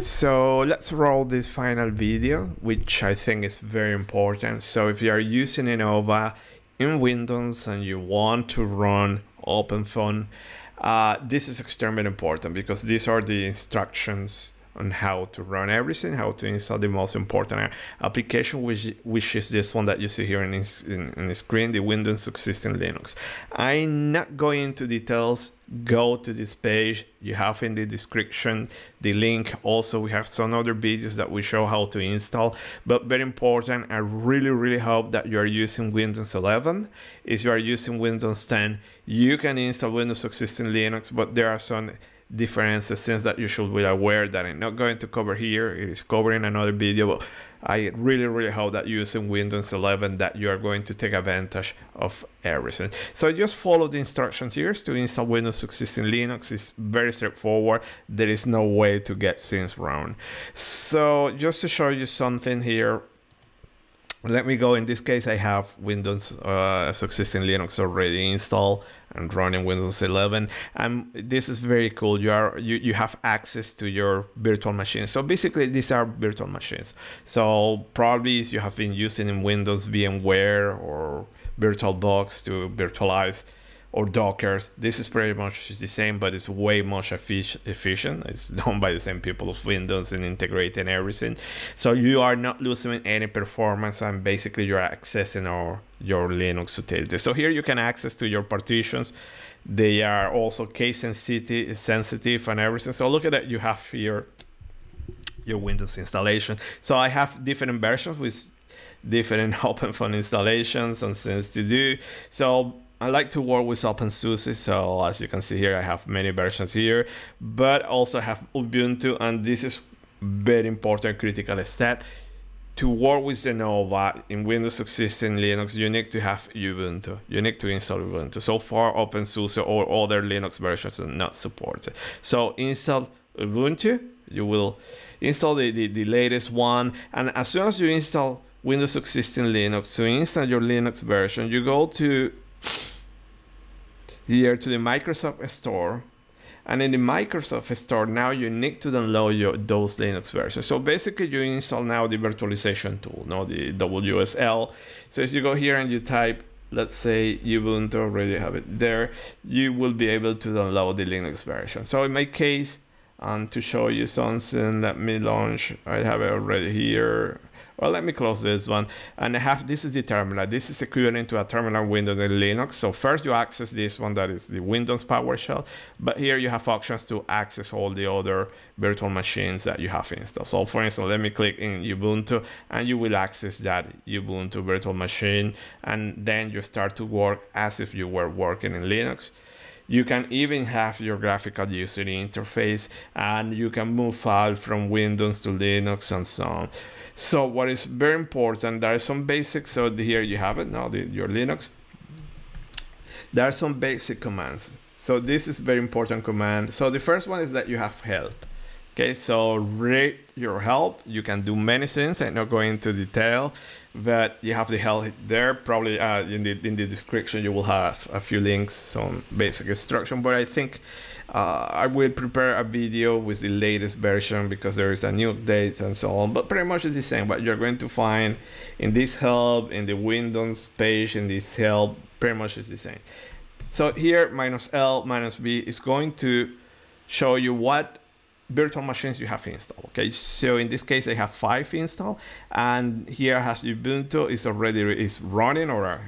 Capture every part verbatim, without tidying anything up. So let's roll this final video, which I think is very important. So if you are using Ennova in Windows and you want to run OpenFOAM, uh, this is extremely important because these are the instructions on how to run everything, how to install the most important application, which, which is this one that you see here in, in, in the screen, the Windows Subsystem Linux. I'm not going into details. Go to this page. You have in the description the link. Also, we have some other videos that we show how to install, but very important, I really, really hope that you are using Windows eleven. If you are using Windows ten, you can install Windows Subsystem Linux, but there are some differences, things that you should be aware that I'm not going to cover here. It is covering another video, but I really, really hope that using Windows eleven that you are going to take advantage of everything. So just follow the instructions here to install Windows Subsystem Linux. It's very straightforward. There is no way to get things wrong. So just to show you something here, let me go. In this case, I have Windows uh, Subsystem Linux already installed and running Windows eleven. And this is very cool. You are you you have access to your virtual machines. So basically, these are virtual machines. So probably if you have been using in Windows VMware or VirtualBox to virtualize, or Docker, this is pretty much the same, but it's way much efficient. It's done by the same people of Windows and integrating everything. So you are not losing any performance, and basically you're accessing all your Linux utilities. So here you can access to your partitions. They are also case sensitive and everything. So look at that, you have here your Windows installation. So I have different versions with different OpenFOAM installations and things to do. So I like to work with OpenSUSE, so as you can see here, I have many versions here, but also have Ubuntu, and this is very important, critical step. To work with Ennova in Windows Subsystem Linux, you need to have Ubuntu. You need to install Ubuntu. So far, OpenSUSE or other Linux versions are not supported. So install Ubuntu, you will install the, the, the latest one, and as soon as you install Windows Subsystem Linux, to install your Linux version, you go to here to the Microsoft Store, and in the Microsoft Store now you need to download your, those Linux versions. So basically you install now the virtualization tool, no, the W S L. So if you go here and you type, let's say Ubuntu, already have it there, you will be able to download the Linux version. So in my case, and to show you something, let me launch, I have it already here. Well, let me close this one, and I have, this is the terminal. This is equivalent to a terminal window in Linux. So first you access this one, that is the Windows PowerShell, but here you have options to access all the other virtual machines that you have installed. So for instance, let me click in Ubuntu, and you will access that Ubuntu virtual machine, and then you start to work as if you were working in Linux. You can even have your graphical user interface, and you can move files from Windows to Linux and so on. So what is very important, there are some basics. So here you have it now, the, your Linux. There are some basic commands. So this is very important command. So the first one is that you have help. Okay, so read your help. You can do many things. I'm not going into detail, but you have the help there. Probably uh, in the in the description you will have a few links, some basic instruction. But I think uh, I will prepare a video with the latest version because there is a new update and so on. But pretty much it's the same. But you're going to find in this help, in the Windows page, in this help, pretty much is the same. So here minus L minus B is going to show you what virtual machines you have installed. Okay, so in this case I have five installed, and here I have Ubuntu is already is running, or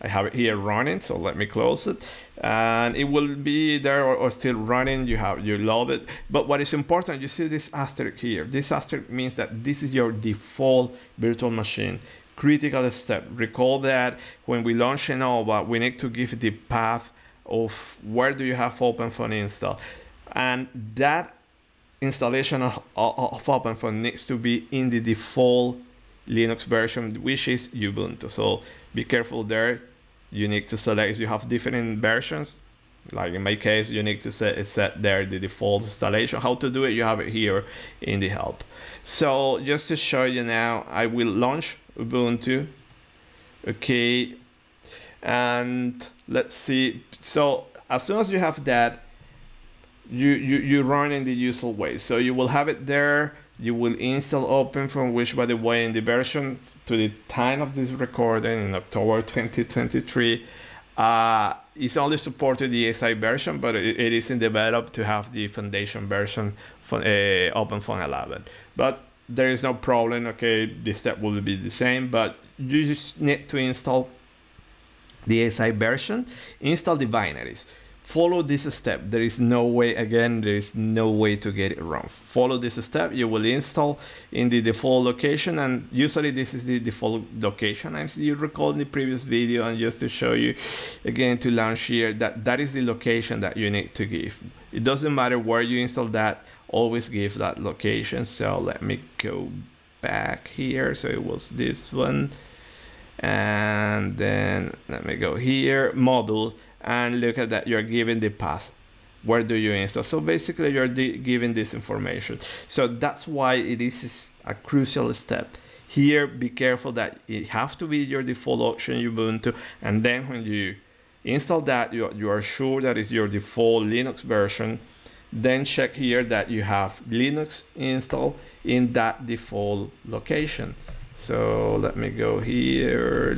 I have it here running. So let me close it, and it will be there or, or still running. You have you load it, but what is important, you see this asterisk here. This asterisk means that this is your default virtual machine. Critical step. Recall that when we launch Ennova, we need to give the path of where do you have OpenFOAM installed. And that installation of, of OpenFOAM needs to be in the default Linux version, which is Ubuntu. So be careful there. You need to select, you have different versions. Like in my case, you need to set, set there the default installation. How to do it, you have it here in the help. So just to show you now, I will launch Ubuntu. Okay. And let's see. So as soon as you have that, you, you, you run in the usual way. So you will have it there. You will install OpenFOAM, which, by the way, in the version to the time of this recording in October twenty twenty-three, uh, it's only supported the E S I version, but it, it is in developed to have the foundation version for uh, OpenFOAM eleven. But there is no problem. Okay, this step will be the same, but you just need to install the E S I version, install the binaries. Follow this step. There is no way, again, there is no way to get it wrong. Follow this step. You will install in the default location, and usually this is the default location. As you recall in the previous video, and just to show you again to launch here, that that is the location that you need to give. It doesn't matter where you install that, always give that location. So let me go back here. So it was this one, and then let me go here, module, and look at that, you're giving the path. Where do you install? So basically you're giving this information. So that's why it is a crucial step. Here, be careful that it have to be your default option Ubuntu, and then when you install that, you, you are sure that is your default Linux version. Then check here that you have Linux installed in that default location. So let me go here,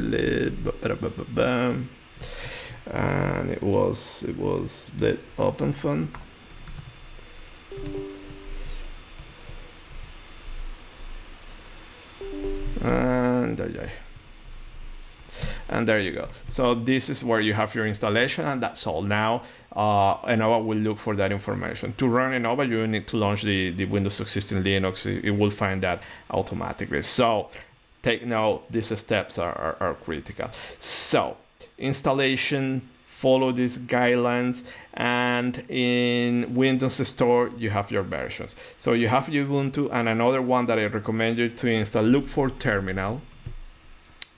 and it was it was the OpenFOAM. And okay. And there you go. So this is where you have your installation, and that's all. Now uh, Ennova will look for that information. To run Ennova, you need to launch the, the Windows Subsystem Linux. It, it will find that automatically. So take note, these steps are, are, are critical. So installation, follow these guidelines, and in Windows Store you have your versions. So you have Ubuntu, and another one that I recommend you to install, look for Terminal.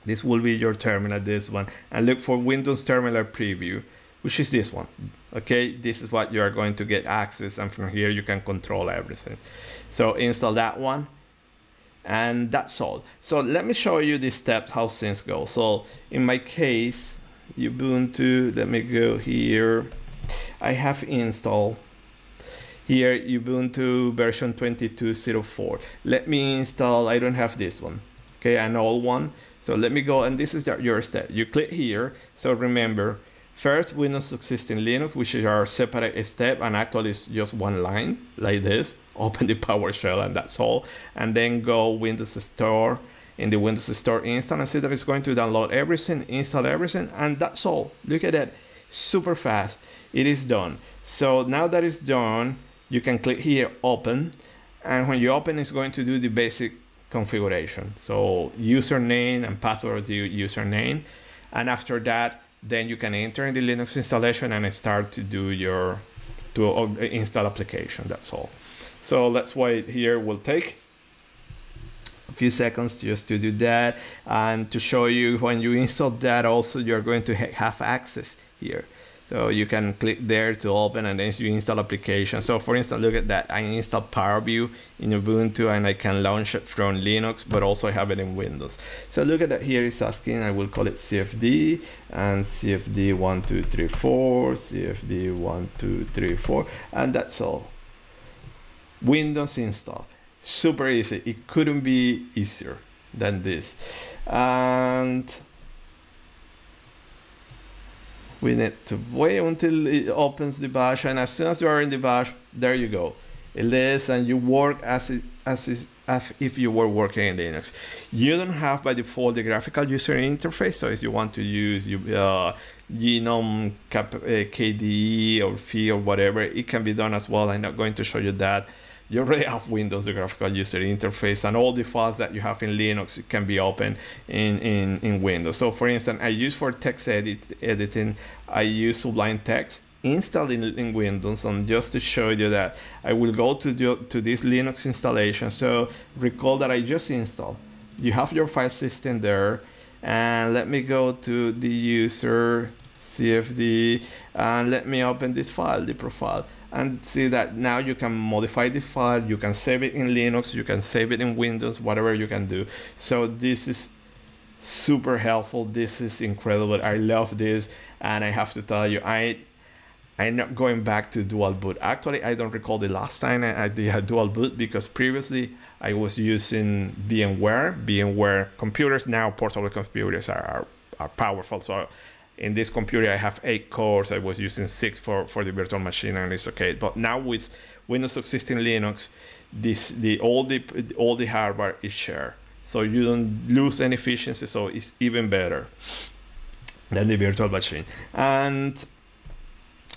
This will be your terminal, this one, and look for Windows Terminal Preview, which is this one. Okay, this is what you are going to get access, and from here you can control everything. So install that one, and that's all. So let me show you the steps, how things go. So in my case, Ubuntu, let me go here. I have installed here Ubuntu version twenty-two point oh four. Let me install, I don't have this one. Okay, an old one. So let me go, and this is your step. You click here. So remember, first Windows Subsystem Linux, which is our separate step, and actually it's just one line like this. Open the PowerShell, and that's all. And then go Windows Store. In the Windows Store install, and see that it's going to download everything, install everything, and that's all. Look at that, super fast. It is done. So now that it's done, you can click here, open. And when you open, it's going to do the basic configuration. So username and password of the username. And after that, then you can enter in the Linux installation and start to do your, to install application, that's all. So that's why it here will take a few seconds just to do that, and to show you when you install that also, you're going to ha have access here. So you can click there to open, and then you install application. So for instance, look at that. I installed PowerView in Ubuntu, and I can launch it from Linux, but also I have it in Windows. So look at that, here it's asking, I will call it C F D, and C F D one two three four, C F D one two three four, and that's all. Windows install. Super easy. It couldn't be easier than this. And we need to wait until it opens the bash, and as soon as you are in the bash, there you go. It lists, and you work as it, as, it, as if you were working in Linux. You don't have by default the graphical user interface, so if you want to use uh, GNOME, K D E, or F I or whatever, it can be done as well. I'm not going to show you that. You already have Windows, the graphical user interface, and all the files that you have in Linux can be open in, in, in Windows. So for instance, I use for text edit, editing, I use Sublime Text installed in, in Windows, and just to show you that, I will go to, the, to this Linux installation. So recall that I just installed. You have your file system there, and let me go to the user C F D, and let me open this file, the profile. And see that now you can modify the file, you can save it in Linux, you can save it in Windows, whatever you can do. So this is super helpful. This is incredible. I love this, and I have to tell you, I and going back to dual boot. Actually, I don't recall the last time I did a dual boot, because previously I was using VMware. VMware computers, now portable computers are, are, are powerful. So in this computer, I have eight cores. I was using six for, for the virtual machine, and it's okay. But now with Windows Subsystem Linux, this the all the all the hardware is shared, so you don't lose any efficiency. So it's even better than the virtual machine. And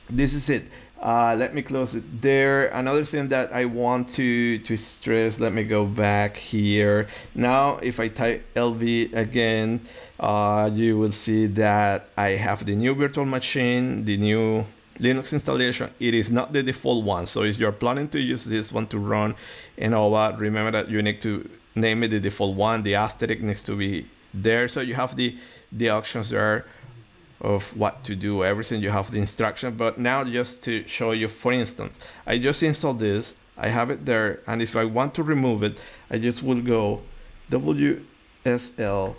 this is it. Uh, let me close it there. Another thing that I want to to stress. Let me go back here. Now, if I type L V again, uh, you will see that I have the new virtual machine, the new Linux installation. It is not the default one. So if you're planning to use this one to run Ennova, remember that you need to name it the default one. The asterisk needs to be there. So you have the the options there of what to do, everything. You have the instruction. But now, just to show you, for instance, I just installed this, I have it there, and if I want to remove it, I just will go W S L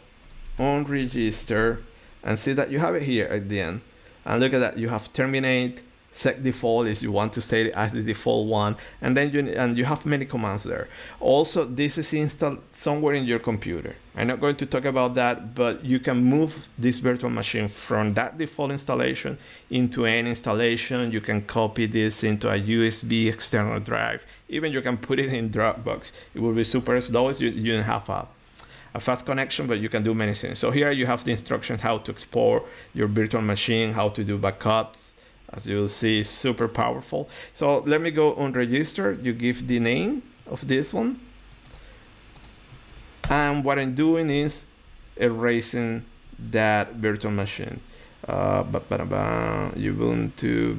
unregister, and see that you have it here at the end. And look at that, you have terminate, set default if you want to set it as the default one, and then you and you have many commands there. Also, this is installed somewhere in your computer. I'm not going to talk about that, but you can move this virtual machine from that default installation into an installation. You can copy this into a U S B external drive. Even you can put it in Dropbox. It will be super slow as you, you don't have a a fast connection, but you can do many things. So here you have the instructions how to export your virtual machine, how to do backups. As you will see, super powerful. So let me go on register. You give the name of this one. And what I'm doing is erasing that virtual machine. Uh, ba -ba -da -ba. Ubuntu,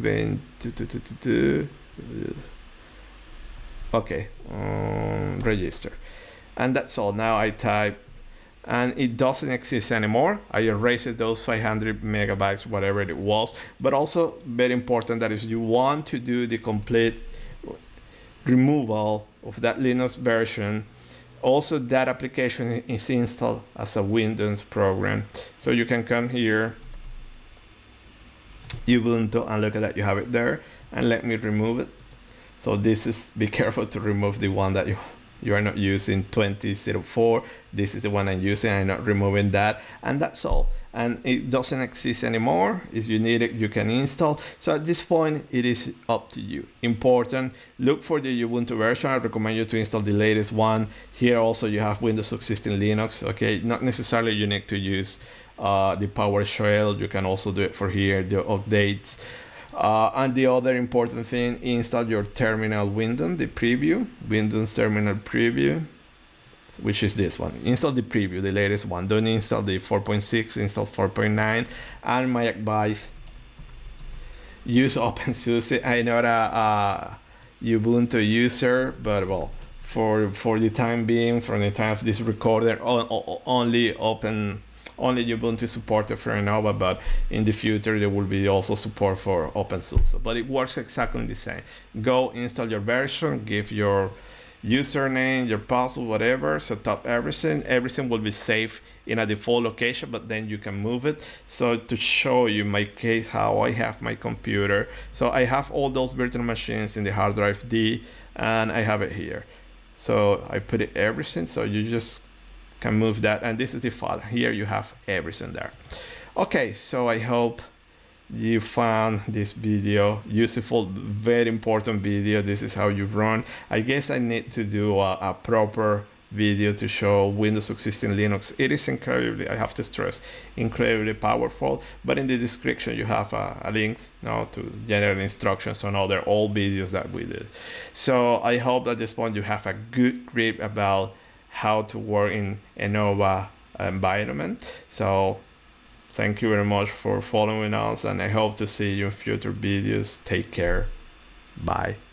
to, to, to, to, to. Okay, um, register. And that's all. Now I type, and it doesn't exist anymore. I erased those five hundred megabytes, whatever it was. But also very important, that is, you want to do the complete removal of that Linux version. Also, that application is installed as a Windows program. So you can come here, Ubuntu, and look at that, you have it there. And let me remove it. So this is, be careful to remove the one that you You are not using twenty oh four. This is the one I'm using. I'm not removing that. And that's all. And it doesn't exist anymore. If you need it, you can install. So at this point, it is up to you. Important, look for the Ubuntu version. I recommend you to install the latest one. Here also you have Windows Subsystem Linux. Okay, not necessarily you need to use uh, the PowerShell. You can also do it for here, the updates. Uh, and the other important thing, install your terminal window, the preview, Windows Terminal Preview, which is this one. Install the preview, the latest one. Don't install the four point six, install four point nine. And my advice, use OpenSUSE. I'm not a, a Ubuntu user, but well, for, for the time being, from the time of this recorder, only open... Only Ubuntu supported for Ennova, but in the future there will be also support for OpenSUSE. But it works exactly the same. Go install your version, give your username, your password, whatever, set up everything. Everything will be safe in a default location, but then you can move it. So to show you my case, how I have my computer. So I have all those virtual machines in the hard drive D, and I have it here. So I put it everything, so you just can move that, and this is the file. Here you have everything there. Okay, so I hope you found this video useful, very important video. This is how you run. I guess I need to do a, a proper video to show Windows Subsystem Linux. It is incredibly, I have to stress, incredibly powerful. But in the description you have a, a links now to general instructions on other old videos that we did. So I hope at this point you have a good grip about how to work in Ennova environment. So thank you very much for following us, and I hope to see you in future videos. Take care. Bye.